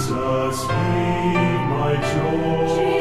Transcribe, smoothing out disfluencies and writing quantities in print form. Jesus, be my joy.